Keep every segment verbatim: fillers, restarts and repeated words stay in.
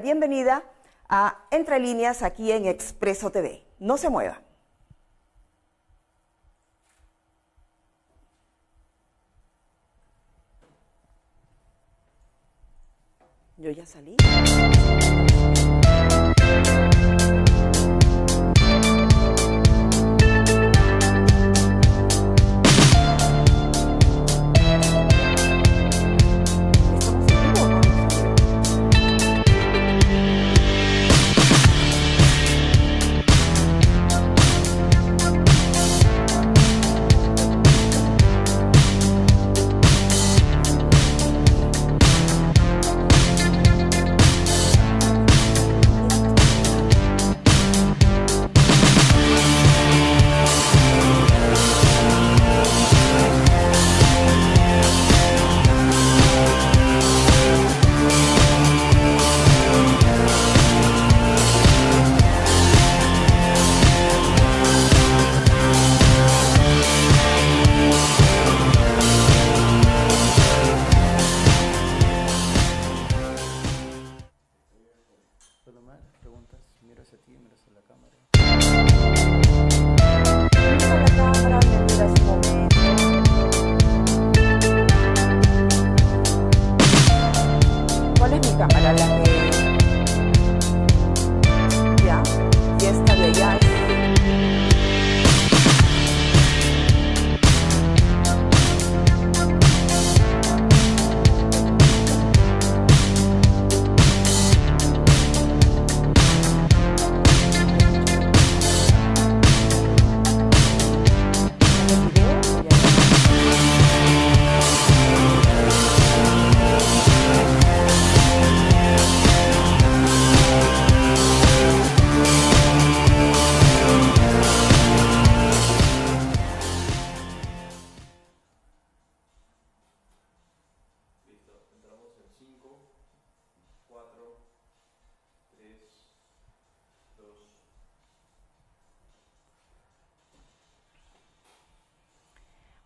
Bienvenida a Entre Líneas aquí en Expreso T V. No se mueva. Yo ya salí.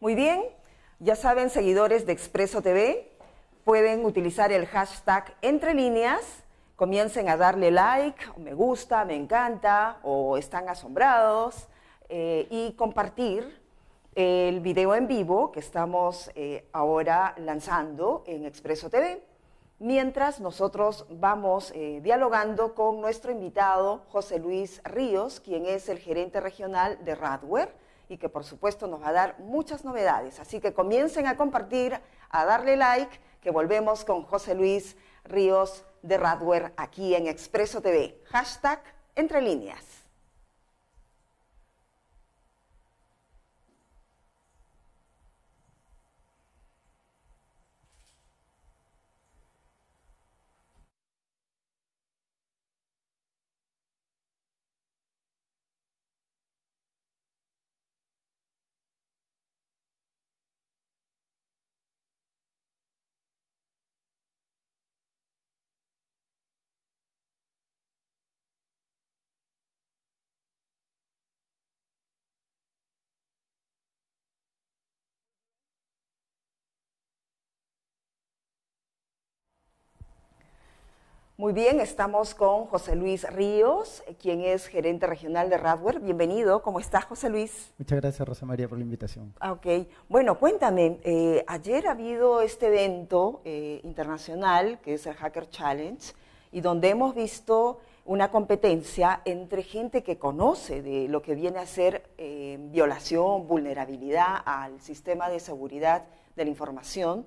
Muy bien, ya saben, seguidores de Expreso T V, pueden utilizar el hashtag Entre Líneas, comiencen a darle like, o me gusta, me encanta, o están asombrados, eh, y compartir el video en vivo que estamos eh, ahora lanzando en Expreso T V, mientras nosotros vamos eh, dialogando con nuestro invitado José Luis Ríos, quien es el gerente regional de Radware, y que por supuesto nos va a dar muchas novedades. Así que comiencen a compartir, a darle like, que volvemos con José Luis Ríos de Radware aquí en Expreso T V. Hashtag Entre Líneas. Muy bien, estamos con José Luis Ríos, quien es gerente regional de Radware. Bienvenido, ¿cómo estás, José Luis? Muchas gracias, Rosa María, por la invitación. Ok, bueno, cuéntame, eh, ayer ha habido este evento eh, internacional, que es el Hacker Challenge, y donde hemos visto una competencia entre gente que conoce de lo que viene a ser eh, violación, vulnerabilidad al sistema de seguridad de la información,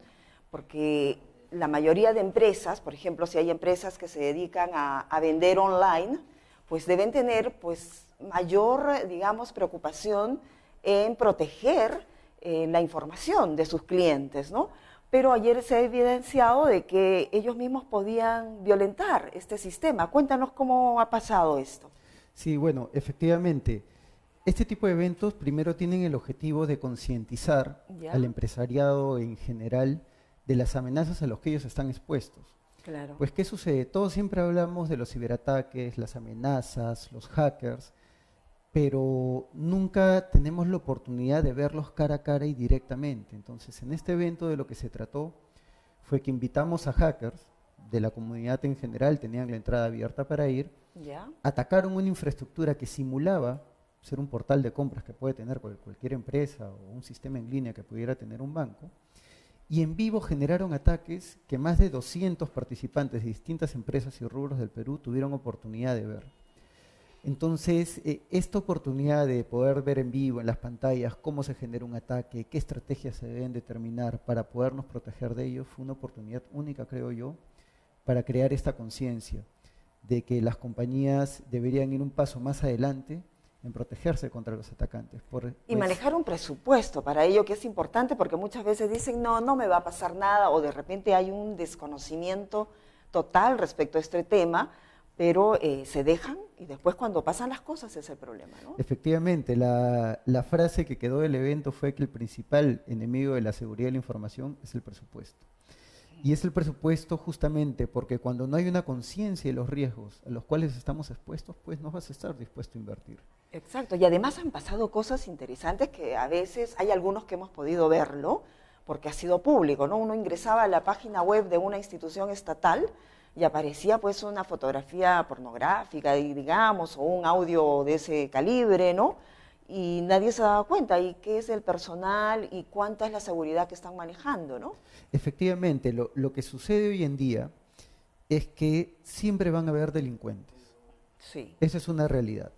porque la mayoría de empresas, por ejemplo, si hay empresas que se dedican a, a vender online, pues deben tener pues, mayor, digamos, preocupación en proteger eh, la información de sus clientes, ¿no? Pero ayer se ha evidenciado de que ellos mismos podían violentar este sistema. Cuéntanos cómo ha pasado esto. Sí, bueno, efectivamente, este tipo de eventos primero tienen el objetivo de concientizar al empresariado en general de las amenazas a las que ellos están expuestos. Claro. Pues, ¿qué sucede? Todos siempre hablamos de los ciberataques, las amenazas, los hackers, pero nunca tenemos la oportunidad de verlos cara a cara y directamente. Entonces, en este evento de lo que se trató fue que invitamos a hackers de la comunidad en general tenían la entrada abierta para ir, ¿ya? Atacaron una infraestructura que simulaba ser un portal de compras que puede tener cualquier empresa o un sistema en línea que pudiera tener un banco, y en vivo generaron ataques que más de doscientos participantes de distintas empresas y rubros del Perú tuvieron oportunidad de ver. Entonces, eh, esta oportunidad de poder ver en vivo, en las pantallas, cómo se genera un ataque, qué estrategias se deben determinar para podernos proteger de ello, fue una oportunidad única, creo yo, para crear esta conciencia de que las compañías deberían ir un paso más adelante en protegerse contra los atacantes. Por, pues, y manejar un presupuesto para ello, que es importante, porque muchas veces dicen, no, no me va a pasar nada, o de repente hay un desconocimiento total respecto a este tema, pero eh, se dejan y después cuando pasan las cosas es el problema, ¿no? Efectivamente, la, la frase que quedó del evento fue que el principal enemigo de la seguridad de la información es el presupuesto. Y es el presupuesto justamente porque cuando no hay una conciencia de los riesgos a los cuales estamos expuestos, pues no vas a estar dispuesto a invertir. Exacto, y además han pasado cosas interesantes que a veces hay algunos que hemos podido verlo porque ha sido público, ¿no? Uno ingresaba a la página web de una institución estatal y aparecía pues una fotografía pornográfica, digamos, o un audio de ese calibre, ¿no? Y nadie se daba cuenta, ¿y qué es el personal y cuánta es la seguridad que están manejando, ¿no? Efectivamente, lo, lo que sucede hoy en día es que siempre van a haber delincuentes. Sí. Esa es una realidad.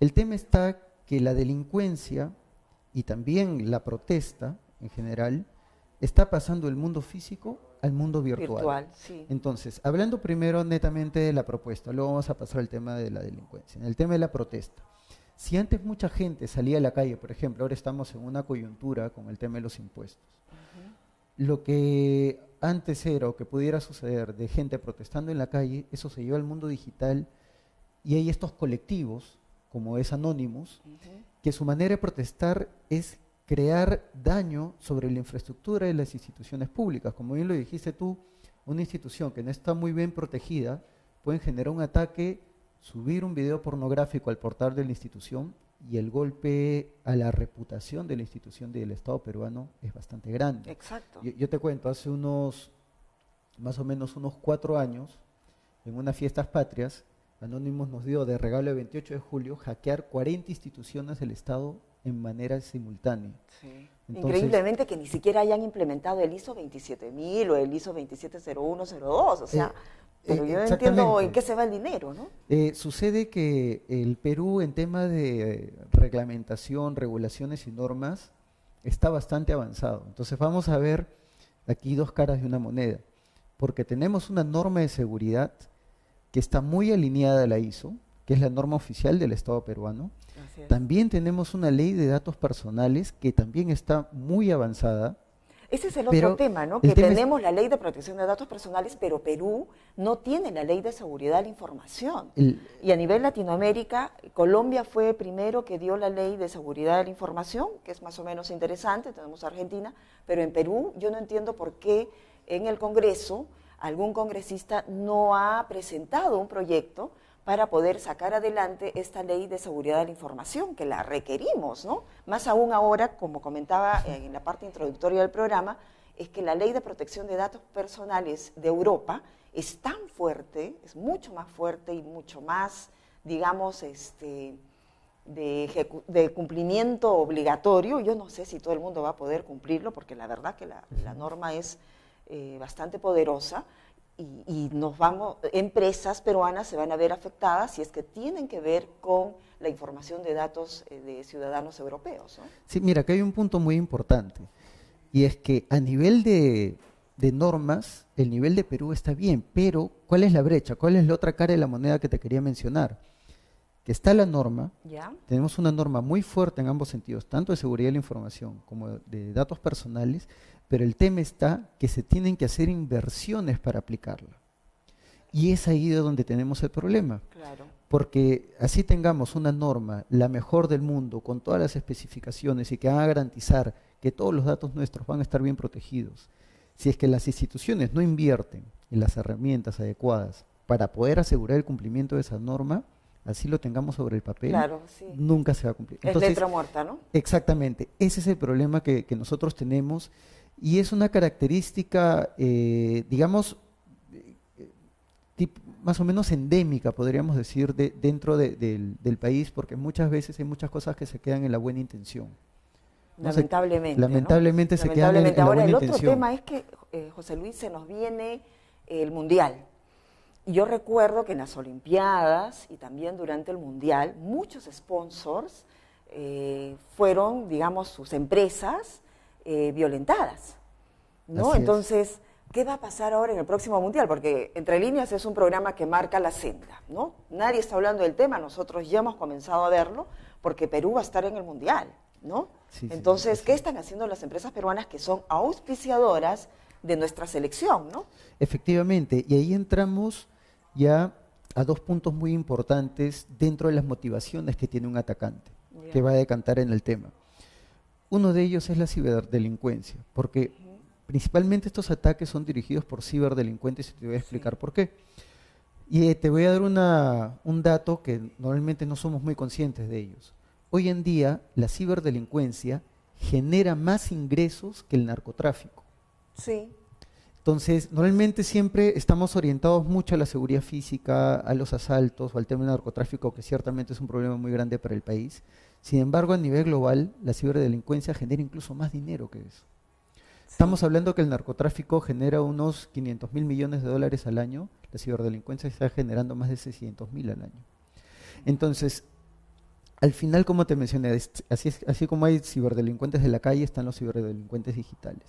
El tema está que la delincuencia y también la protesta en general está pasando del mundo físico al mundo virtual. virtual sí. Entonces, hablando primero netamente de la propuesta, luego vamos a pasar al tema de la delincuencia. En el tema de la protesta, si antes mucha gente salía a la calle, por ejemplo, ahora estamos en una coyuntura con el tema de los impuestos. Uh-huh. Lo que antes era o que pudiera suceder de gente protestando en la calle, eso se lleva al mundo digital y hay estos colectivos, como es Anonymous, uh-huh, que su manera de protestar es crear daño sobre la infraestructura de las instituciones públicas. Como bien lo dijiste tú, una institución que no está muy bien protegida, pueden generar un ataque, subir un video pornográfico al portal de la institución y el golpe a la reputación de la institución del Estado peruano es bastante grande. Exacto. Yo, yo te cuento, hace unos, más o menos unos cuatro años, en unas fiestas patrias, Anonymous nos dio de regalo el veintiocho de julio hackear cuarenta instituciones del Estado en manera simultánea. Sí. Entonces, increíblemente que ni siquiera hayan implementado el ISO veintisiete mil o el ISO veintisiete cero uno cero dos, o sea, eh, pero eh, yo entiendo en qué se va el dinero, ¿no? Eh, sucede que el Perú en tema de reglamentación, regulaciones y normas está bastante avanzado. Entonces vamos a ver aquí dos caras de una moneda, porque tenemos una norma de seguridad que está muy alineada a la ISO, que es la norma oficial del Estado peruano. También tenemos una ley de datos personales que también está muy avanzada. Ese es el otro tema, ¿no? Que tenemos la ley de protección de datos personales, pero Perú no tiene la ley de seguridad de la información. El, y a nivel Latinoamérica, Colombia fue primero que dio la ley de seguridad de la información, que es más o menos interesante, tenemos Argentina, pero en Perú yo no entiendo por qué en el Congreso algún congresista no ha presentado un proyecto para poder sacar adelante esta ley de seguridad de la información, que la requerimos, ¿no? Más aún ahora, como comentaba en la parte introductoria del programa, es que la ley de protección de datos personales de Europa es tan fuerte, es mucho más fuerte y mucho más, digamos, este, de, de cumplimiento obligatorio. Yo no sé si todo el mundo va a poder cumplirlo, porque la verdad que la, la norma es eh, bastante poderosa, Y, y nos vamos, empresas peruanas se van a ver afectadas si es que tienen que ver con la información de datos eh, de ciudadanos europeos, ¿no? Sí, mira, acá hay un punto muy importante, y es que a nivel de, de normas, el nivel de Perú está bien, pero ¿cuál es la brecha? ¿Cuál es la otra cara de la moneda que te quería mencionar? Que está la norma, ¿ya? Tenemos una norma muy fuerte en ambos sentidos, tanto de seguridad de la información como de datos personales, pero el tema está que se tienen que hacer inversiones para aplicarla. Y es ahí donde tenemos el problema. Claro. Porque así tengamos una norma, la mejor del mundo, con todas las especificaciones y que va a garantizar que todos los datos nuestros van a estar bien protegidos. Si es que las instituciones no invierten en las herramientas adecuadas para poder asegurar el cumplimiento de esa norma, así lo tengamos sobre el papel, claro, sí, nunca se va a cumplir. Es Entonces, letra muerta, ¿no? Exactamente, ese es el problema que, que nosotros tenemos, y es una característica, eh, digamos, eh, tip, más o menos endémica, podríamos decir, de, dentro de, de, del, del país, porque muchas veces hay muchas cosas que se quedan en la buena intención. No lamentablemente. Se, lamentablemente ¿no? se lamentablemente. quedan en, en la buena intención. Ahora, el otro tema es que, eh, José Luis, se nos viene eh, el Mundial. Y yo recuerdo que en las Olimpiadas y también durante el Mundial, muchos sponsors eh, fueron, digamos, sus empresas eh, violentadas, ¿no? Así Entonces, es. ¿qué va a pasar ahora en el próximo Mundial? Porque Entre Líneas es un programa que marca la senda, ¿no? Nadie está hablando del tema, nosotros ya hemos comenzado a verlo, porque Perú va a estar en el Mundial, ¿no? Sí, Entonces, sí, ¿qué sí. están haciendo las empresas peruanas que son auspiciadoras de nuestra selección, ¿no? Efectivamente, y ahí entramos ya a dos puntos muy importantes dentro de las motivaciones que tiene un atacante, yeah. que va a decantar en el tema. Uno de ellos es la ciberdelincuencia, porque uh-huh. principalmente estos ataques son dirigidos por ciberdelincuentes, y te voy a explicar sí. por qué. Y eh, te voy a dar una, un dato que normalmente no somos muy conscientes de ellos. Hoy en día, la ciberdelincuencia genera más ingresos que el narcotráfico. Sí. Entonces, normalmente siempre estamos orientados mucho a la seguridad física, a los asaltos o al tema del narcotráfico, que ciertamente es un problema muy grande para el país. Sin embargo, a nivel global, la ciberdelincuencia genera incluso más dinero que eso. Sí. Estamos hablando que el narcotráfico genera unos quinientos mil millones de dólares al año, la ciberdelincuencia está generando más de seiscientos mil al año. Entonces, al final, como te mencioné, así, es, así como hay ciberdelincuentes de la calle, están los ciberdelincuentes digitales.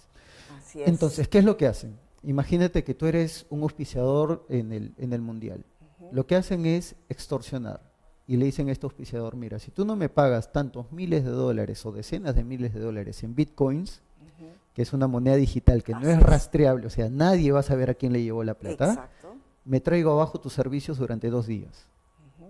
Así es. Entonces, ¿qué es lo que hacen? Imagínate que tú eres un auspiciador en el, en el Mundial. Uh-huh. Lo que hacen es extorsionar y le dicen a este auspiciador, mira, si tú no me pagas tantos miles de dólares o decenas de miles de dólares en bitcoins, uh-huh. que es una moneda digital que Así no es, es rastreable, o sea, nadie va a saber a quién le llevó la plata, Exacto. me traigo abajo tus servicios durante dos días. Uh-huh.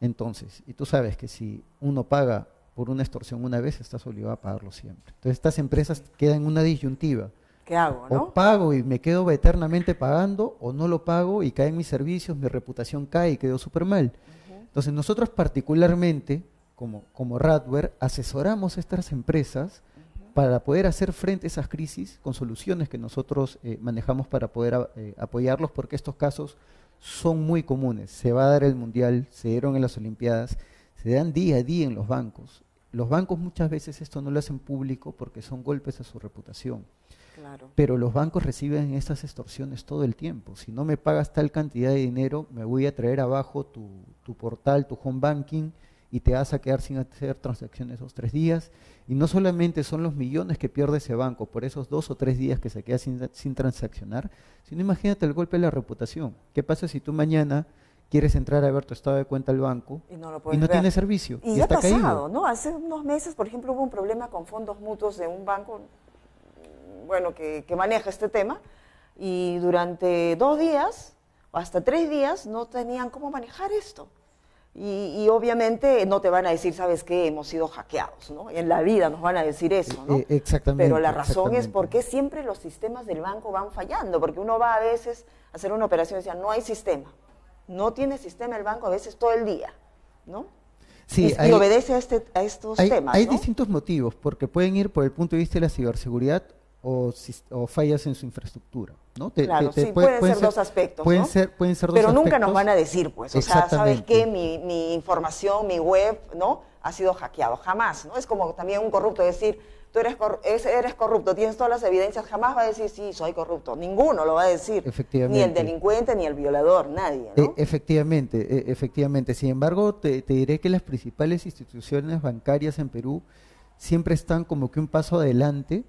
Entonces, y tú sabes que si uno paga por una extorsión una vez, estás obligado a pagarlo siempre. Entonces, estas empresas quedan en una disyuntiva. ¿Qué hago, no? O pago y me quedo eternamente pagando, o no lo pago y caen mis servicios, mi reputación cae y quedo súper mal. Uh-huh. Entonces nosotros particularmente, como, como Radware, asesoramos a estas empresas uh-huh. para poder hacer frente a esas crisis con soluciones que nosotros eh, manejamos para poder eh, apoyarlos, porque estos casos son muy comunes. Se va a dar el Mundial, se dieron en las Olimpiadas, se dan día a día en los bancos. Los bancos muchas veces esto no lo hacen público porque son golpes a su reputación. Claro. Pero los bancos reciben estas extorsiones todo el tiempo. Si no me pagas tal cantidad de dinero, me voy a traer abajo tu, tu portal, tu home banking, y te vas a quedar sin hacer transacciones esos tres días. Y no solamente son los millones que pierde ese banco por esos dos o tres días que se queda sin, sin transaccionar, sino imagínate el golpe de la reputación. ¿Qué pasa si tú mañana quieres entrar a ver tu estado de cuenta al banco y no, lo puedes y no tiene servicio? Y, y ya está pasado, caído. ¿No? Hace unos meses, por ejemplo, hubo un problema con fondos mutuos de un banco, bueno, que, que maneja este tema, y durante dos días, o hasta tres días, no tenían cómo manejar esto. Y, y obviamente no te van a decir, ¿sabes qué? Hemos sido hackeados, ¿no? En la vida nos van a decir eso, ¿no? Eh, exactamente. Pero la razón es porque siempre los sistemas del banco van fallando, porque uno va a veces a hacer una operación y decía, no hay sistema, no tiene sistema el banco a veces todo el día, ¿no? Sí, y hay, obedece a, este, a estos hay, temas, Hay ¿no? distintos motivos, porque pueden ir por el punto de vista de la ciberseguridad, O, o fallas en su infraestructura, ¿no? Te, claro, te, te sí, puede, pueden, pueden ser, ser dos aspectos, pueden, ¿no? ser, pueden ser dos Pero aspectos. Nunca nos van a decir, pues, o sea, ¿sabes qué? Mi, mi información, mi web, ¿no? Ha sido hackeado, jamás, ¿no? Es como también un corrupto decir, tú eres, cor eres corrupto, tienes todas las evidencias, jamás va a decir, sí, soy corrupto, ninguno lo va a decir. Efectivamente. Ni el delincuente, ni el violador, nadie, ¿no? E efectivamente, e efectivamente. Sin embargo, te, te diré que las principales instituciones bancarias en Perú siempre están como que un paso adelante,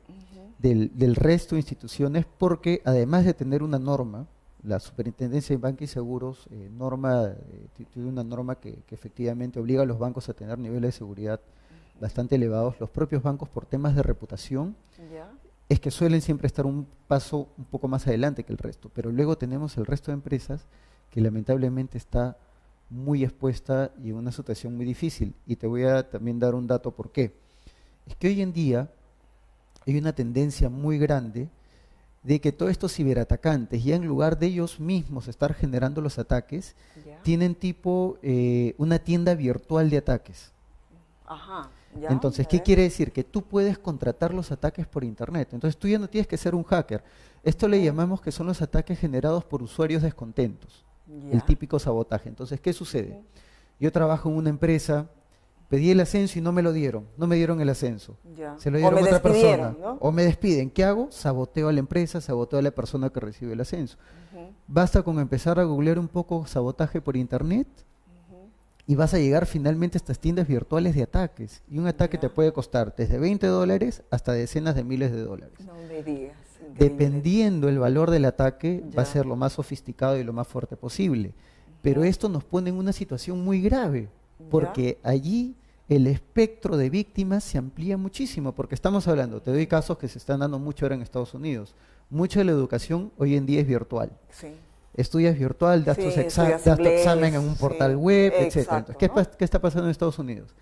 Del, del resto de instituciones, porque además de tener una norma, la Superintendencia de Bancos y Seguros eh, norma, eh, tiene una norma que, que efectivamente obliga a los bancos a tener niveles de seguridad uh-huh. bastante elevados, los propios bancos por temas de reputación, yeah. es que suelen siempre estar un paso un poco más adelante que el resto, pero luego tenemos el resto de empresas que lamentablemente está muy expuesta y en una situación muy difícil, y te voy a también dar un dato por qué. Es que hoy en día hay una tendencia muy grande de que todos estos ciberatacantes, ya en lugar de ellos mismos estar generando los ataques, yeah. tienen tipo eh, una tienda virtual de ataques. Ajá, ya, Entonces, ¿qué quiere decir? Que tú puedes contratar los ataques por internet. Entonces, tú ya no tienes que ser un hacker. Esto le llamamos que son los ataques generados por usuarios descontentos. Yeah. El típico sabotaje. Entonces, ¿qué sucede? Okay. Yo trabajo en una empresa, pedí el ascenso y no me lo dieron, no me dieron el ascenso. Yeah. Se lo dieron a otra persona. ¿No? O me despiden. ¿Qué hago? Saboteo a la empresa, saboteo a la persona que recibe el ascenso. Uh-huh. Basta con empezar a googlear un poco sabotaje por internet uh-huh. y vas a llegar finalmente a estas tiendas virtuales de ataques. Y un ataque yeah. te puede costar desde veinte dólares hasta decenas de miles de dólares. No me digas. Dependiendo el valor del ataque, ya. va a ser lo más sofisticado y lo más fuerte posible. Pero esto nos pone en una situación muy grave, porque ya. allí el espectro de víctimas se amplía muchísimo, porque estamos hablando, te doy casos que se están dando mucho ahora en Estados Unidos. Mucha de la educación hoy en día es virtual. Sí. Estudias virtual, das, sí, tus exa das tu examen en un portal sí. web, etcétera. Exacto, Entonces, ¿qué, ¿no? ¿qué está pasando en Estados Unidos?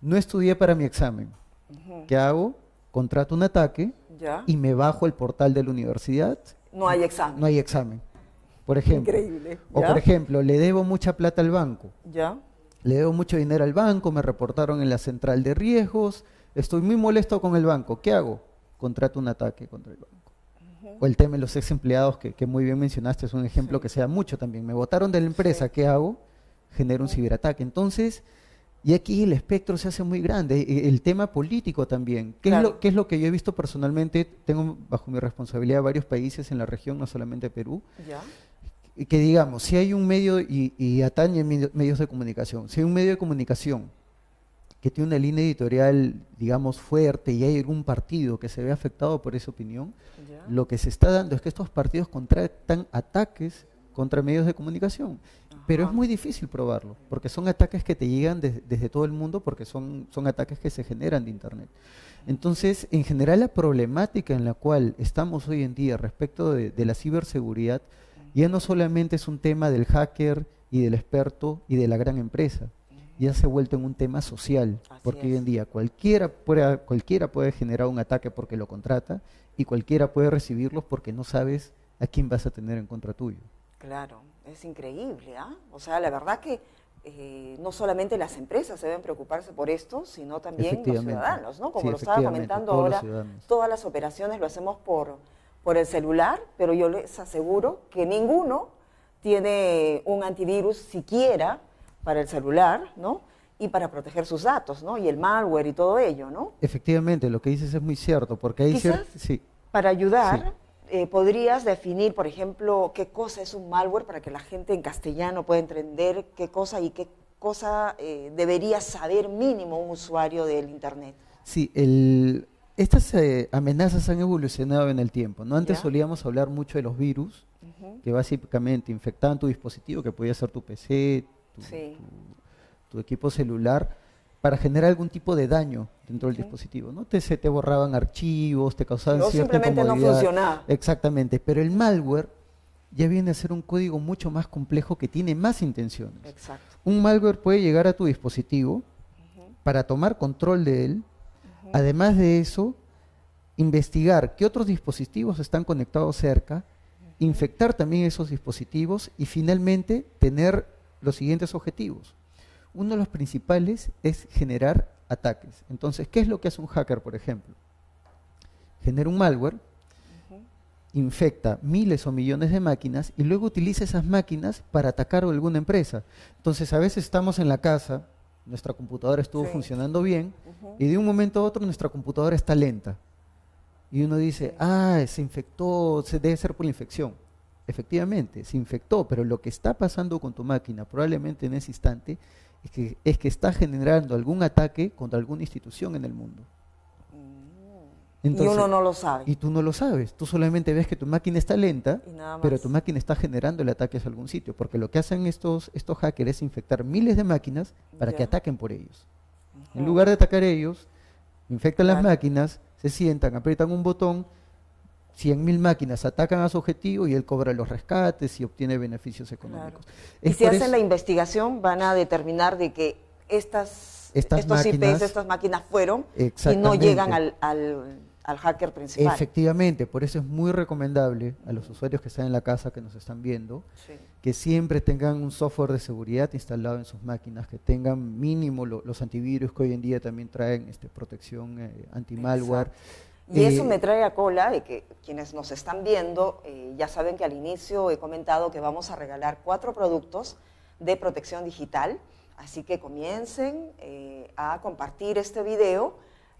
No estudié para mi examen. Uh-huh. ¿Qué hago? Contrato un ataque ya. y me bajo el portal de la universidad. No hay examen. No hay examen, por ejemplo. Increíble. O ya. por ejemplo, le debo mucha plata al banco. Ya. Le debo mucho dinero al banco, me reportaron en la central de riesgos, estoy muy molesto con el banco. ¿Qué hago? Contrato un ataque contra el banco. Uh-huh. O el tema de los ex empleados que, que muy bien mencionaste, es un ejemplo sí. que se da mucho también. Me botaron de la empresa, sí. ¿qué hago? Genero uh-huh. un ciberataque. Entonces... Y aquí el espectro se hace muy grande, el tema político también. ¿Qué, claro. es lo, ¿Qué es lo que yo he visto personalmente? Tengo bajo mi responsabilidad varios países en la región, no solamente Perú. ¿Ya? Que digamos, si hay un medio, y, y atañe medios de comunicación, si hay un medio de comunicación que tiene una línea editorial, digamos, fuerte, y hay algún partido que se ve afectado por esa opinión, ¿ya? lo que se está dando es que estos partidos contratan ataques contra medios de comunicación. Pero es muy difícil probarlo, porque son ataques que te llegan de, desde todo el mundo, porque son, son ataques que se generan de Internet. Entonces, en general, la problemática en la cual estamos hoy en día respecto de, de la ciberseguridad ya no solamente es un tema del hacker y del experto y de la gran empresa, ya se ha vuelto en un tema social, Así porque es. hoy en día cualquiera puede, cualquiera puede generar un ataque porque lo contrata y cualquiera puede recibirlos porque no sabes a quién vas a tener en contra tuyo. Claro, es increíble, ¿ah? ¿eh? O sea, la verdad que eh, no solamente las empresas se deben preocuparse por esto, sino también los ciudadanos, ¿no? Como sí, lo estaba comentando ahora, todas las operaciones lo hacemos por, por el celular, pero yo les aseguro que ninguno tiene un antivirus siquiera para el celular, ¿no? Y para proteger sus datos, ¿no? Y el malware y todo ello, ¿no? Efectivamente, lo que dices es muy cierto, porque hay cierto... Sí. Para ayudar... Sí. Eh, ¿Podrías definir, por ejemplo, qué cosa es un malware para que la gente en castellano pueda entender qué cosa y qué cosa eh, debería saber mínimo un usuario del Internet? Sí, el, estas eh, amenazas han evolucionado en el tiempo, ¿no? Antes ¿Ya? solíamos hablar mucho de los virus, uh-huh. que básicamente infectaban tu dispositivo, que podía ser tu P C, tu, sí. tu, tu equipo celular, para generar algún tipo de daño dentro del uh-huh. dispositivo, ¿no? Te, se te borraban archivos, te causaban no, cierta incomodidad. Simplemente no funcionaba. Exactamente, pero el malware ya viene a ser un código mucho más complejo que tiene más intenciones. Exacto. Un malware puede llegar a tu dispositivo uh-huh. para tomar control de él, uh-huh. además de eso, investigar qué otros dispositivos están conectados cerca, uh-huh. infectar también esos dispositivos y finalmente tener los siguientes objetivos. Uno de los principales es generar ataques. Entonces, ¿qué es lo que hace un hacker, por ejemplo? Genera un malware, uh-huh. infecta miles o millones de máquinas y luego utiliza esas máquinas para atacar a alguna empresa. Entonces, a veces estamos en la casa, nuestra computadora estuvo sí. funcionando bien uh-huh. y de un momento a otro nuestra computadora está lenta. Y uno dice, sí. ah, se infectó, se debe ser por la infección. Efectivamente, se infectó, pero lo que está pasando con tu máquina probablemente en ese instante Es que, es que está generando algún ataque contra alguna institución en el mundo. Entonces, y uno no lo sabe. Y tú no lo sabes. Tú solamente ves que tu máquina está lenta, pero tu máquina está generando el ataque hacia algún sitio. Porque lo que hacen estos, estos hackers es infectar miles de máquinas para ya. que ataquen por ellos. Ajá. En lugar de atacar ellos, infectan claro. las máquinas, se sientan, aprietan un botón, cien mil máquinas atacan a su objetivo y él cobra los rescates y obtiene beneficios económicos. Claro. Y si hacen la investigación van a determinar de que estas, estas estos máquinas, I Ps, estas máquinas fueron y no llegan al, al, al hacker principal. Efectivamente, por eso es muy recomendable a los usuarios que están en la casa, que nos están viendo, sí. que siempre tengan un software de seguridad instalado en sus máquinas, que tengan mínimo lo, los antivirus que hoy en día también traen este, protección eh, anti-malware. Y eso me trae a cola de que quienes nos están viendo eh, ya saben que al inicio he comentado que vamos a regalar cuatro productos de protección digital, así que comiencen eh, a compartir este video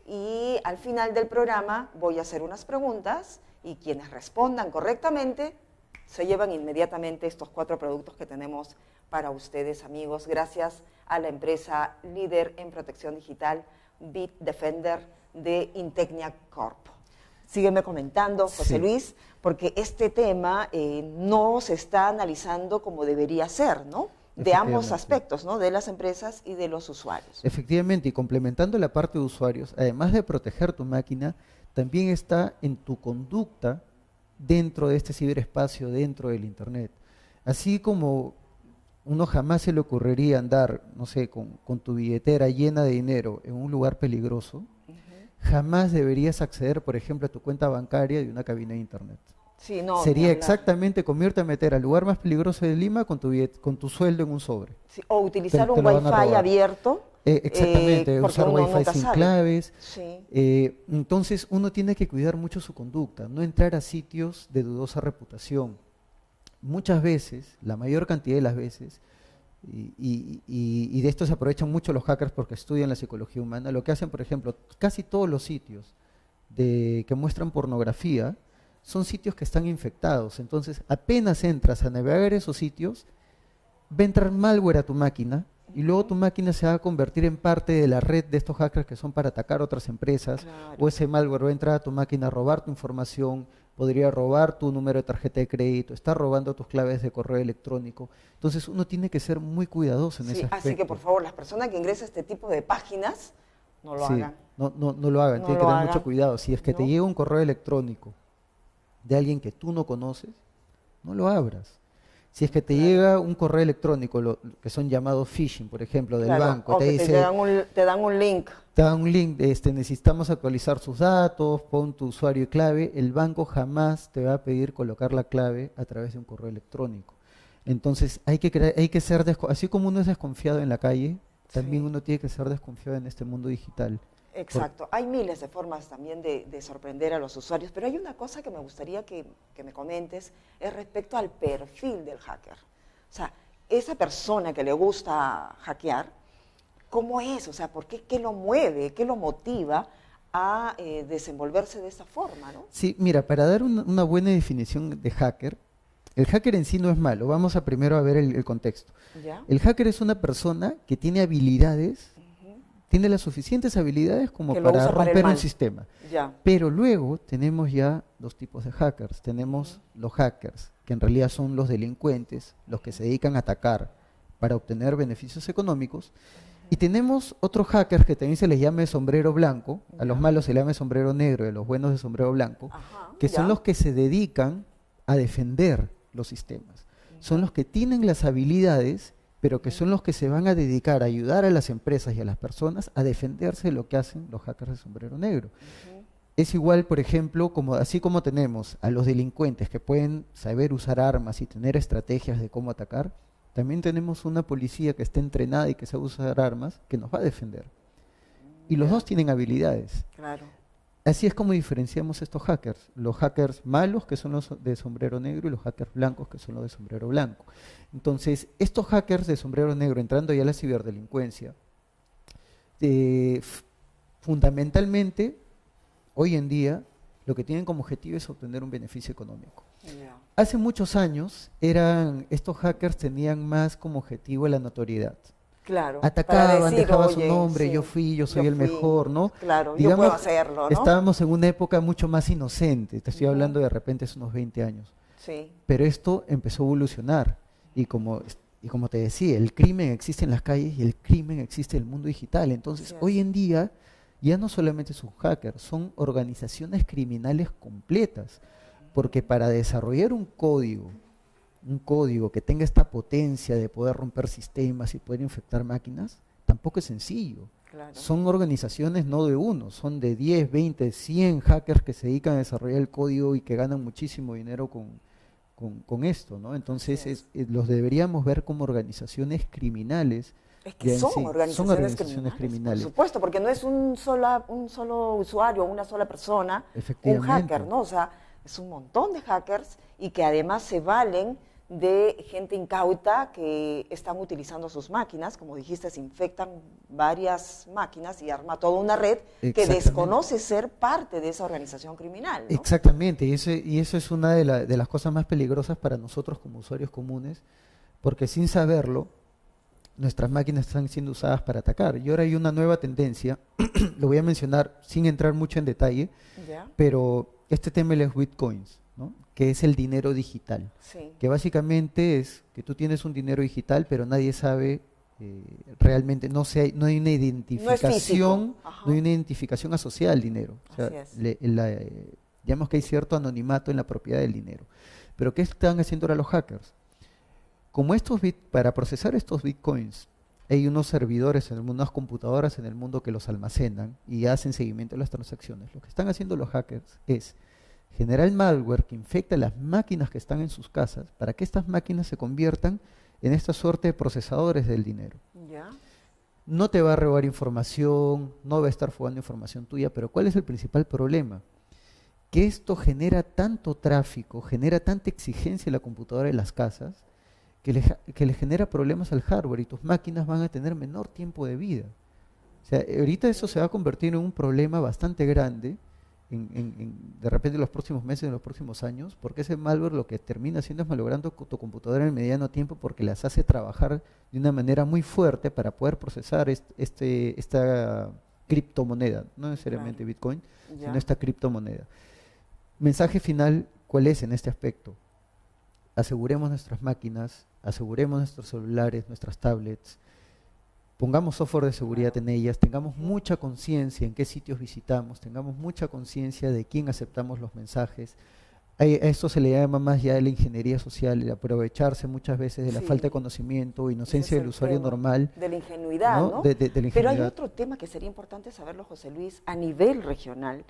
y al final del programa voy a hacer unas preguntas y quienes respondan correctamente se llevan inmediatamente estos cuatro productos que tenemos para ustedes, amigos, gracias a la empresa líder en protección digital Bitdefender de Integnia Corp. Sígueme comentando, José sí. Luis, porque este tema eh, no se está analizando como debería ser, ¿no? De ambos aspectos, ¿no? De las empresas y de los usuarios. Efectivamente, y complementando la parte de usuarios, además de proteger tu máquina, también está en tu conducta dentro de este ciberespacio, dentro del Internet. Así como uno jamás se le ocurriría andar, no sé, con, con tu billetera llena de dinero en un lugar peligroso, jamás deberías acceder, por ejemplo, a tu cuenta bancaria de una cabina de internet. Sí, no, sería exactamente comerte a meter al lugar más peligroso de Lima con tu, billet, con tu sueldo en un sobre. Sí, o utilizar te, un te wifi abierto. Eh, exactamente, eh, usar wifi sin sabe. claves. Sí. Eh, entonces uno tiene que cuidar mucho su conducta, no entrar a sitios de dudosa reputación. Muchas veces, la mayor cantidad de las veces, Y, y, y de esto se aprovechan mucho los hackers porque estudian la psicología humana. Lo que hacen, por ejemplo, casi todos los sitios de, que muestran pornografía son sitios que están infectados. Entonces, apenas entras a navegar esos sitios, va a entrar malware a tu máquina y luego tu máquina se va a convertir en parte de la red de estos hackers que son para atacar otras empresas. Claro. O ese malware va a entrar a tu máquina a robar tu información, podría robar tu número de tarjeta de crédito, está robando tus claves de correo electrónico. Entonces uno tiene que ser muy cuidadoso en sí, ese aspecto. Así que por favor, las personas que ingresan a este tipo de páginas, no lo sí, hagan. No, no, no lo hagan, no tienen que tener hagan. mucho cuidado. Si es que no. te llega un correo electrónico de alguien que tú no conoces, no lo abras. Si es que te claro. llega un correo electrónico, lo, que son llamados phishing, por ejemplo, del claro. banco, o te, que dice, te, dan un, te dan un link. Te dan un link, este, necesitamos actualizar sus datos, pon tu usuario y clave. El banco jamás te va a pedir colocar la clave a través de un correo electrónico. Entonces, hay que, crear, hay que ser, así como uno es desconfiado en la calle, también sí. uno tiene que ser desconfiado en este mundo digital. Exacto. Por... Hay miles de formas también de, de sorprender a los usuarios, pero hay una cosa que me gustaría que, que me comentes, es respecto al perfil del hacker. O sea, esa persona que le gusta hackear, ¿cómo es? O sea, ¿por qué, qué lo mueve, qué lo motiva a eh, desenvolverse de esa forma, ¿no? Sí, mira, para dar una, una buena definición de hacker, el hacker en sí no es malo. Vamos a primero a ver el, el contexto. ¿Ya? El hacker es una persona que tiene habilidades... tiene las suficientes habilidades como para romper un sistema. Ya. Pero luego tenemos ya dos tipos de hackers. Tenemos uh-huh. los hackers, que en realidad son los delincuentes, los que se dedican a atacar para obtener beneficios económicos. Uh-huh. Y tenemos otros hackers que también se les llama de sombrero blanco, uh-huh. a los malos se les llama de sombrero negro, a los buenos de sombrero blanco, uh-huh. que son ya. los que se dedican a defender los sistemas. Uh-huh. Son los que tienen las habilidades pero que son los que se van a dedicar a ayudar a las empresas y a las personas a defenderse de lo que hacen los hackers de sombrero negro. Uh-huh. Es igual, por ejemplo, como, así como tenemos a los delincuentes que pueden saber usar armas y tener estrategias de cómo atacar, también tenemos una policía que está entrenada y que sabe usar armas que nos va a defender. Y los claro. dos tienen habilidades. Claro. Así es como diferenciamos estos hackers, los hackers malos que son los de sombrero negro y los hackers blancos que son los de sombrero blanco. Entonces, estos hackers de sombrero negro, entrando ya a la ciberdelincuencia, eh, fundamentalmente, hoy en día, lo que tienen como objetivo es obtener un beneficio económico. Yeah. Hace muchos años, eran, estos hackers tenían más como objetivo la notoriedad. Claro, atacaban, dejaban su nombre, sí, yo fui, yo soy yo el fui, mejor, ¿no? Claro, digamos, yo puedo hacerlo, ¿no? Estábamos en una época mucho más inocente, te estoy uh-huh. hablando de repente hace unos veinte años. Sí. Pero esto empezó a evolucionar y como, y como te decía, el crimen existe en las calles y el crimen existe en el mundo digital. Entonces, sí, hoy en día ya no solamente son hackers, son organizaciones criminales completas, porque para desarrollar un código, un código que tenga esta potencia de poder romper sistemas y poder infectar máquinas, tampoco es sencillo. Claro. Son organizaciones no de uno, son de diez, veinte, cien hackers que se dedican a desarrollar el código y que ganan muchísimo dinero con, con, con esto, ¿no? Entonces, es, es, los deberíamos ver como organizaciones criminales Es que son, sí, organizaciones son organizaciones criminales, criminales. Por supuesto, porque no es un, sola, un solo usuario, una sola persona, un hacker, ¿no? O sea, es un montón de hackers y que además se valen de gente incauta que están utilizando sus máquinas, como dijiste, se infectan varias máquinas y arma toda una red que desconoce ser parte de esa organización criminal, ¿no? Exactamente, y, ese, y eso es una de, la, de las cosas más peligrosas para nosotros como usuarios comunes, porque sin saberlo, nuestras máquinas están siendo usadas para atacar. Y ahora hay una nueva tendencia, lo voy a mencionar sin entrar mucho en detalle, yeah. pero este tema es bitcoins, ¿no? Que es el dinero digital, sí. que básicamente es que tú tienes un dinero digital, pero nadie sabe eh, realmente, no, se hay, no hay una identificación, no, no hay una identificación asociada al dinero. O sea, le, la, eh, digamos que hay cierto anonimato en la propiedad del dinero. Pero ¿qué están haciendo ahora los hackers? Como estos bit, para procesar estos bitcoins, hay unos servidores, en el, unas computadoras en el mundo que los almacenan y hacen seguimiento de las transacciones. Lo que están haciendo los hackers es generar malware que infecta las máquinas que están en sus casas para que estas máquinas se conviertan en esta suerte de procesadores del dinero. ¿Ya? No te va a robar información, no va a estar fugando información tuya, pero ¿cuál es el principal problema? Que esto genera tanto tráfico, genera tanta exigencia en la computadora de las casas, que le, que le genera problemas al hardware y tus máquinas van a tener menor tiempo de vida. O sea, ahorita eso se va a convertir en un problema bastante grande en, en, en, de repente en los próximos meses, en los próximos años, porque ese malware lo que termina haciendo es malogrando tu computadora en el mediano tiempo porque las hace trabajar de una manera muy fuerte para poder procesar este, este, esta criptomoneda, no necesariamente claro. Bitcoin, ya. sino esta criptomoneda. Mensaje final, ¿cuál es en este aspecto? Aseguremos nuestras máquinas, aseguremos nuestros celulares, nuestras tablets, pongamos software de seguridad en ellas, tengamos mucha conciencia en qué sitios visitamos, tengamos mucha conciencia de quién aceptamos los mensajes. A esto se le llama más ya la ingeniería social, el aprovecharse muchas veces de la sí. falta de conocimiento, inocencia del usuario tema. normal. De la ingenuidad, ¿no? ¿no? De, de, de la ingenuidad. Pero hay otro tema que sería importante saberlo, José Luis, a nivel regional,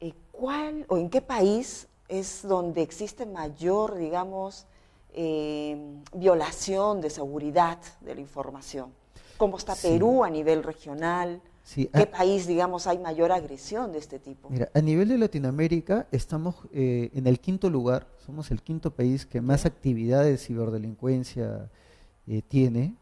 eh, ¿cuál o en qué país es donde existe mayor, digamos, eh, violación de seguridad de la información? ¿Cómo está sí. Perú a nivel regional? Sí, ¿Qué a, país, digamos, hay mayor agresión de este tipo? Mira, a nivel de Latinoamérica estamos eh, en el quinto lugar, somos el quinto país que más actividad de ciberdelincuencia eh, tiene,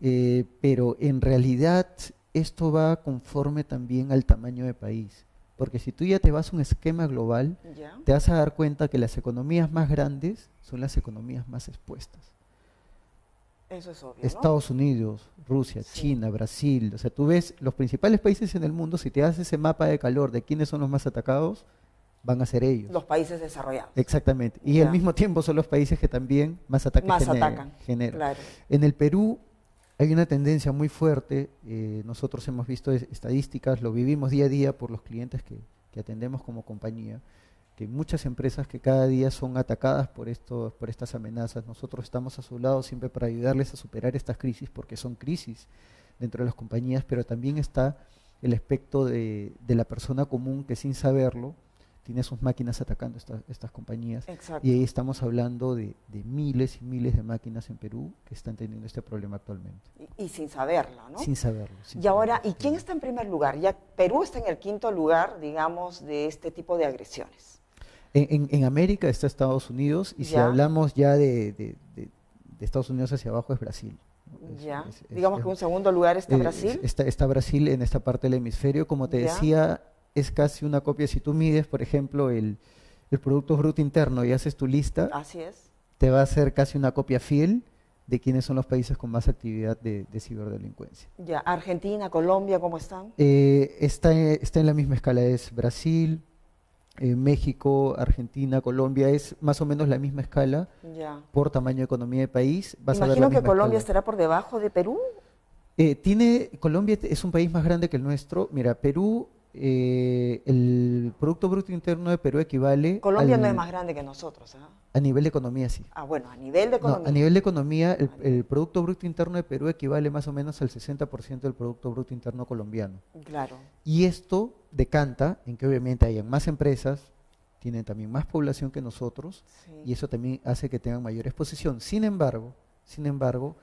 eh, pero en realidad esto va conforme también al tamaño de país. Porque si tú ya te vas a un esquema global, yeah. te vas a dar cuenta que las economías más grandes son las economías más expuestas. Eso es obvio, Estados ¿no? Unidos, Rusia, sí. China, Brasil. O sea, tú ves los principales países en el mundo, si te haces ese mapa de calor de quiénes son los más atacados, van a ser ellos. Los países desarrollados. Exactamente. Y yeah. al mismo tiempo son los países que también más ataques más genera, atacan. generan. Claro. En el Perú hay una tendencia muy fuerte, eh, nosotros hemos visto es, estadísticas, lo vivimos día a día por los clientes que, que atendemos como compañía, que muchas empresas que cada día son atacadas por, esto, por estas amenazas, nosotros estamos a su lado siempre para ayudarles a superar estas crisis, porque son crisis dentro de las compañías, pero también está el aspecto de, de la persona común que sin saberlo tiene sus máquinas atacando esta, estas compañías. Exacto. Y ahí estamos hablando de, de miles y miles de máquinas en Perú que están teniendo este problema actualmente. Y, y sin saberlo, ¿no? Sin saberlo. Sin y ahora, saberlo. ¿y quién está en primer lugar? Ya Perú está en el quinto lugar, digamos, de este tipo de agresiones. En, en, en América está Estados Unidos y ya. si hablamos ya de, de, de, de Estados Unidos hacia abajo es Brasil. Es, ya. Es, es, digamos es, que en un segundo lugar está eh, Brasil. Está, está Brasil en esta parte del hemisferio, como te ya. decía. Es casi una copia. Si tú mides, por ejemplo, el, el Producto Bruto Interno y haces tu lista, así es. te va a hacer casi una copia fiel de quiénes son los países con más actividad de, de ciberdelincuencia. Ya, Argentina, Colombia, ¿cómo están? Eh, está, está en la misma escala, es Brasil, eh, México, Argentina, Colombia, es más o menos la misma escala ya. por tamaño de economía de país. Vas Imagino a ver que Colombia escala. estará por debajo de Perú. Eh, tiene, Colombia es un país más grande que el nuestro. Mira, Perú... Eh, el Producto Bruto Interno de Perú equivale... Colombia al, no es más grande que nosotros, ¿eh? A nivel de economía, sí. Ah, bueno, a nivel de economía. No, a nivel de economía, el, el Producto Bruto Interno de Perú equivale más o menos al sesenta por ciento del Producto Bruto Interno colombiano. Claro. Y esto decanta en que obviamente hayan más empresas, tienen también más población que nosotros, sí. y eso también hace que tengan mayor exposición. Sin embargo, sin embargo...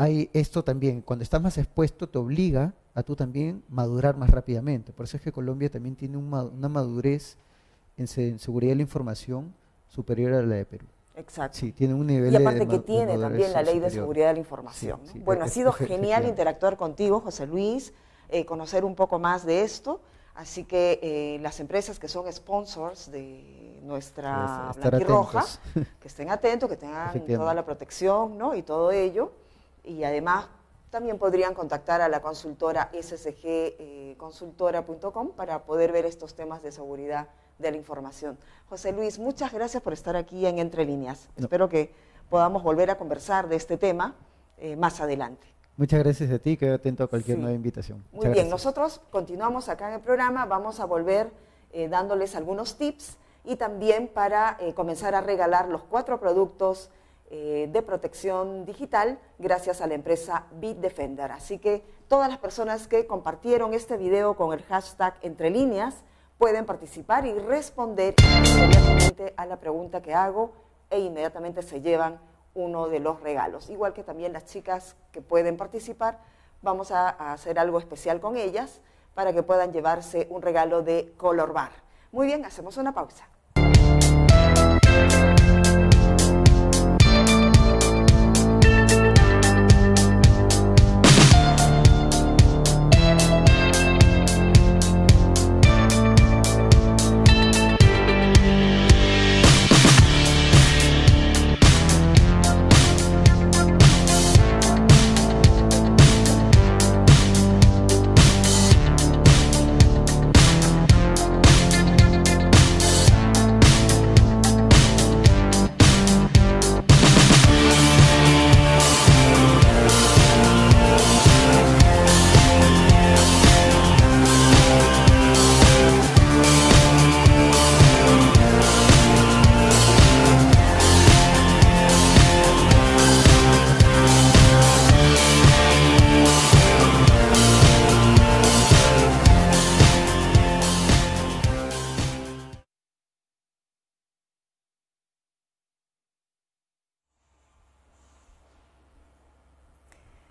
hay esto también, cuando estás más expuesto te obliga a tú también madurar más rápidamente. Por eso es que Colombia también tiene un, una madurez en, en seguridad de la información superior a la de Perú. Exacto. Sí, tiene un nivel y aparte de que tiene de también la ley superior. De seguridad de la información. Sí, ¿no? Sí, bueno, es, ha sido es, genial es, interactuar contigo, José Luis, eh, conocer un poco más de esto. Así que eh, las empresas que son sponsors de nuestra Blanquirroja, que estén atentos, que tengan toda la protección, ¿no? Y todo ello. Y además también podrían contactar a la consultora ese ese ge consultora punto com para poder ver estos temas de seguridad de la información. José Luis, muchas gracias por estar aquí en Entre Líneas. No. Espero que podamos volver a conversar de este tema eh, más adelante. Muchas gracias a ti, quedo atento a cualquier sí. nueva invitación. Muy muchas bien, gracias. Nosotros continuamos acá en el programa, vamos a volver eh, dándoles algunos tips y también para eh, comenzar a regalar los cuatro productos eh, de protección digital gracias a la empresa Bitdefender. Así que todas las personas que compartieron este video con el hashtag Entre Líneas pueden participar y responder inmediatamente a la pregunta que hago e inmediatamente se llevan uno de los regalos. Igual que también las chicas que pueden participar, vamos a, a hacer algo especial con ellas para que puedan llevarse un regalo de Color Bar. Muy bien, hacemos una pausa.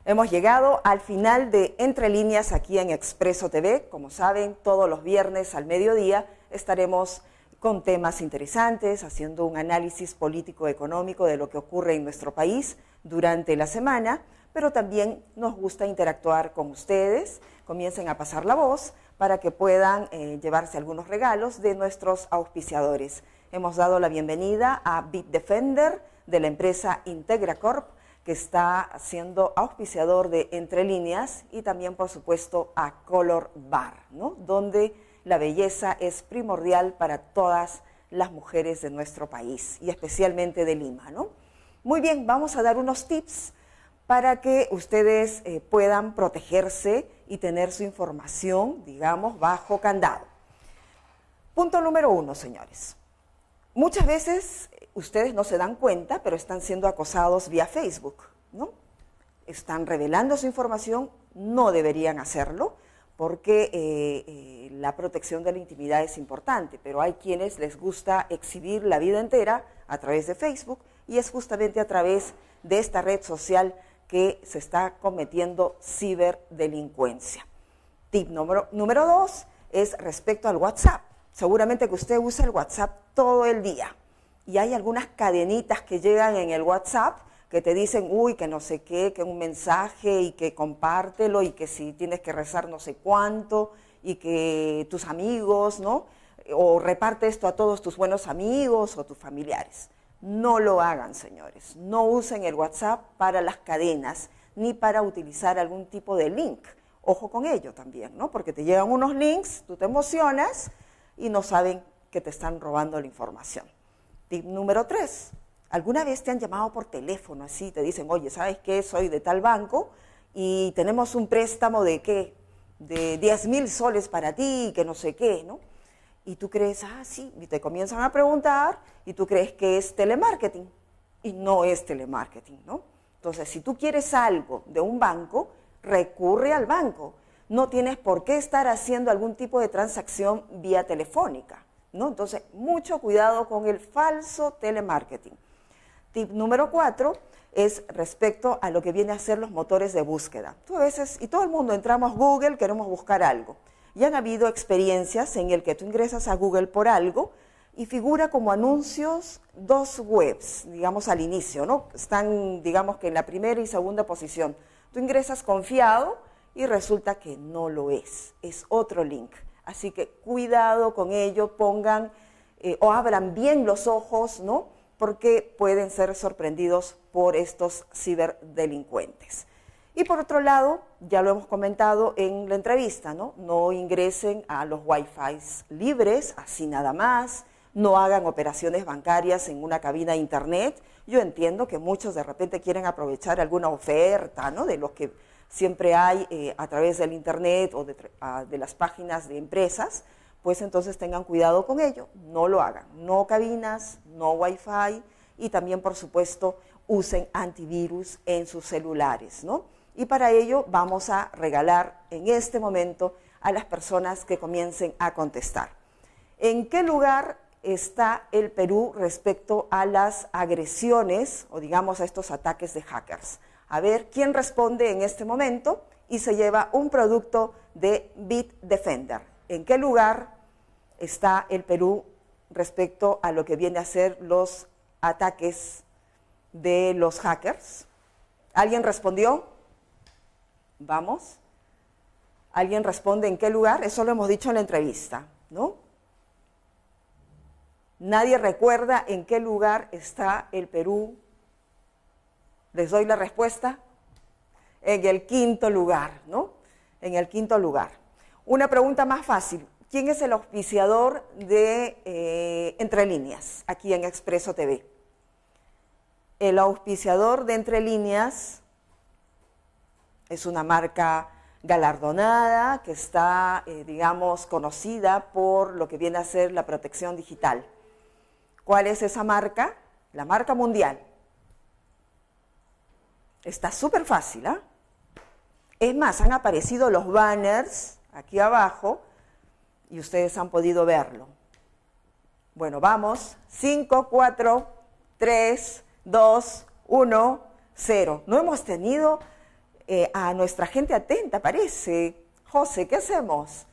Hemos llegado al final de Entre Líneas aquí en Expreso T V. Como saben, todos los viernes al mediodía estaremos con temas interesantes, haciendo un análisis político-económico de lo que ocurre en nuestro país durante la semana, pero también nos gusta interactuar con ustedes. Comiencen a pasar la voz para que puedan eh, llevarse algunos regalos de nuestros auspiciadores. Hemos dado la bienvenida a Bitdefender de la empresa Integnia Corp, que está siendo auspiciador de Entre Líneas, y también, por supuesto, a Color Bar, ¿no? Donde la belleza es primordial para todas las mujeres de nuestro país y especialmente de Lima, ¿no? Muy bien, vamos a dar unos tips para que ustedes eh, puedan protegerse y tener su información, digamos, bajo candado. Punto número uno, señores. Muchas veces ustedes no se dan cuenta, pero están siendo acosados vía Facebook, ¿no? Están revelando su información, no deberían hacerlo, porque eh, eh, la protección de la intimidad es importante, pero hay quienes les gusta exhibir la vida entera a través de Facebook, y es justamente a través de esta red social que se está cometiendo ciberdelincuencia. Tip número, número dos es respecto al WhatsApp. Seguramente que usted usa el WhatsApp todo el día, y hay algunas cadenitas que llegan en el WhatsApp que te dicen, uy, que no sé qué, que un mensaje y que compártelo y que si tienes que rezar no sé cuánto y que tus amigos, ¿no? O reparte esto a todos tus buenos amigos o tus familiares. No lo hagan, señores. No usen el WhatsApp para las cadenas ni para utilizar algún tipo de link. Ojo con ello también, ¿no? Porque te llegan unos links, tú te emocionas y no saben que te están robando la información. Tip número tres, ¿alguna vez te han llamado por teléfono así? Te dicen, oye, ¿sabes qué? Soy de tal banco y tenemos un préstamo de, ¿qué? De diez mil soles para ti, que no sé qué, ¿no? Y tú crees, ah, sí, y te comienzan a preguntar y tú crees que es telemarketing y no es telemarketing, ¿no? Entonces, si tú quieres algo de un banco, recurre al banco. No tienes por qué estar haciendo algún tipo de transacción vía telefónica, ¿no? Entonces, mucho cuidado con el falso telemarketing. Tip número cuatro es respecto a lo que viene a ser los motores de búsqueda. Tú a veces, y todo el mundo, entramos a Google, queremos buscar algo. Y han habido experiencias en el que tú ingresas a Google por algo y figura como anuncios dos webs, digamos al inicio, ¿no? Están, digamos, que en la primera y segunda posición. Tú ingresas confiado y resulta que no lo es, es otro link. Así que cuidado con ello, pongan eh, o abran bien los ojos, ¿no? Porque pueden ser sorprendidos por estos ciberdelincuentes. Y por otro lado, ya lo hemos comentado en la entrevista, ¿no? No ingresen a los Wi-Fi libres, así nada más, no hagan operaciones bancarias en una cabina de internet. Yo entiendo que muchos de repente quieren aprovechar alguna oferta, ¿no? De los que siempre hay eh, a través del internet o de, a, de las páginas de empresas, pues entonces tengan cuidado con ello, no lo hagan, no cabinas, no Wi-Fi, y también, por supuesto, usen antivirus en sus celulares, ¿no? Y para ello vamos a regalar en este momento a las personas que comiencen a contestar. ¿En qué lugar está el Perú respecto a las agresiones o, digamos, a estos ataques de hackers? A ver quién responde en este momento y se lleva un producto de Bitdefender. ¿En qué lugar está el Perú respecto a lo que viene a ser los ataques de los hackers? ¿Alguien respondió? Vamos. ¿Alguien responde en qué lugar? Eso lo hemos dicho en la entrevista, ¿no? Nadie recuerda en qué lugar está el Perú. Les doy la respuesta, en el quinto lugar, ¿no? En el quinto lugar. Una pregunta más fácil, ¿quién es el auspiciador de eh, Entre Líneas aquí en Expreso T V? El auspiciador de Entre Líneas es una marca galardonada que está, eh, digamos, conocida por lo que viene a ser la protección digital. ¿Cuál es esa marca? La marca mundial. Está súper fácil, ¿ah? ¿eh? Es más, han aparecido los banners aquí abajo y ustedes han podido verlo. Bueno, vamos. cinco, cuatro, tres, dos, uno, cero. No hemos tenido eh, a nuestra gente atenta, parece. José, ¿qué hacemos?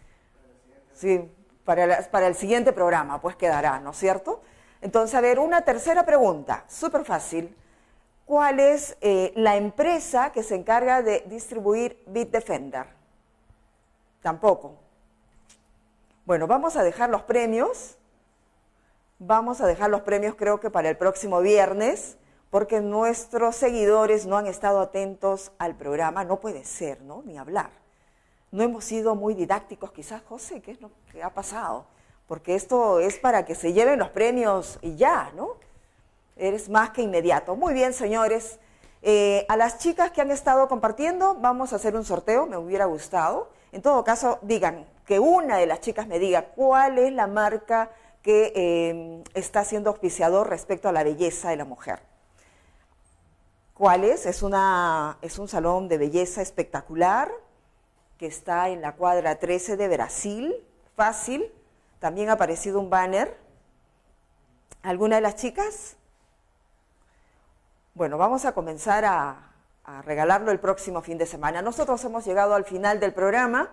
Sí, para, la, para el siguiente programa, pues quedará, ¿no es cierto? Entonces, a ver, una tercera pregunta, súper fácil. ¿Cuál es eh, la empresa que se encarga de distribuir Bitdefender? Tampoco. Bueno, vamos a dejar los premios. Vamos a dejar los premios, creo que para el próximo viernes, porque nuestros seguidores no han estado atentos al programa. No puede ser, ¿no? Ni hablar. No hemos sido muy didácticos, quizás, José, ¿qué es lo que ha pasado? Porque esto es para que se lleven los premios y ya, ¿no? Eres más que inmediato. Muy bien, señores. Eh, a las chicas que han estado compartiendo, vamos a hacer un sorteo, me hubiera gustado. En todo caso, digan, que una de las chicas me diga cuál es la marca que eh, está siendo auspiciador respecto a la belleza de la mujer. ¿Cuál es? Es, una, es un salón de belleza espectacular que está en la cuadra trece de Brasil. Fácil. También ha aparecido un banner. ¿Alguna de las chicas? Bueno, vamos a comenzar a, a regalarlo el próximo fin de semana. Nosotros hemos llegado al final del programa.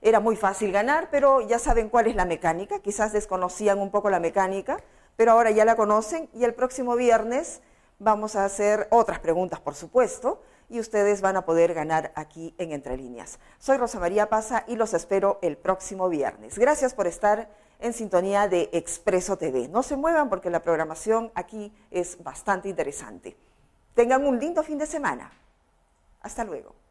Era muy fácil ganar, pero ya saben cuál es la mecánica. Quizás desconocían un poco la mecánica, pero ahora ya la conocen. Y el próximo viernes vamos a hacer otras preguntas, por supuesto, y ustedes van a poder ganar aquí en Entre Líneas. Soy Rosa María Pasa y los espero el próximo viernes. Gracias por estar en sintonía de Expreso T V. No se muevan porque la programación aquí es bastante interesante. Tengan un lindo fin de semana. Hasta luego.